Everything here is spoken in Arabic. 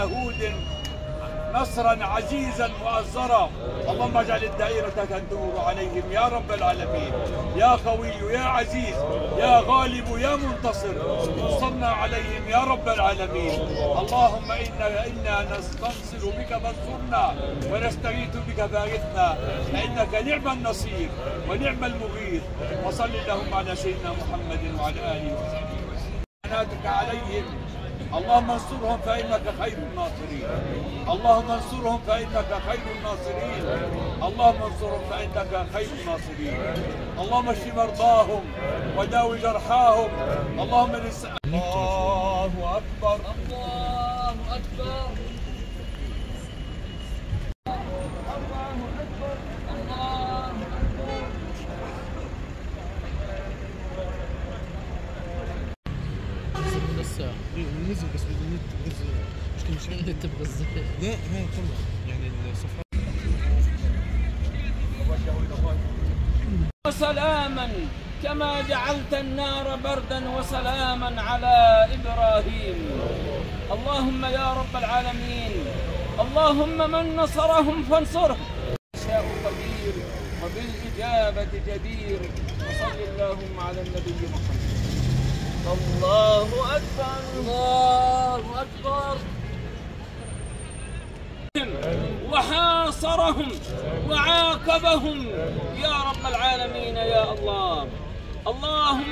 يهود نصرا عزيزا مؤزرا، اللهم اجعل الدائرة تندور عليهم يا رب العالمين، يا قوي يا عزيز يا غالب يا منتصر، انصرنا عليهم يا رب العالمين. اللهم إنا نستنصر بك فانصرنا ونستغيث بك فاغثنا، فإنك نعم النصير ونعم المغيث. وصل اللهم على سيدنا محمد وعلى آله وصحبه وسلم. ثناؤك عليهم اللهم انصرهم فإنك خير الناصرين، اللهم انصرهم فإنك خير الناصرين، اللهم انصرهم فإنك خير الناصرين. اللهم اشف مرضاهم وداوي جرحاهم. اللهم الله أكبر، الله أكبر، نزل بس مش كده تبقى ازاي؟ لا هي تمام يعني الصفحه. وسلاما كما جعلت النار بردا وسلاما على ابراهيم. اللهم يا رب العالمين، اللهم من نصرهم فانصره، شاء قدير وبالاجابه جدير. وصل اللهم على النبي محمد. الله أكبر، الله أكبر. وحاصرهم وعاقبهم يا رب العالمين يا الله. اللهم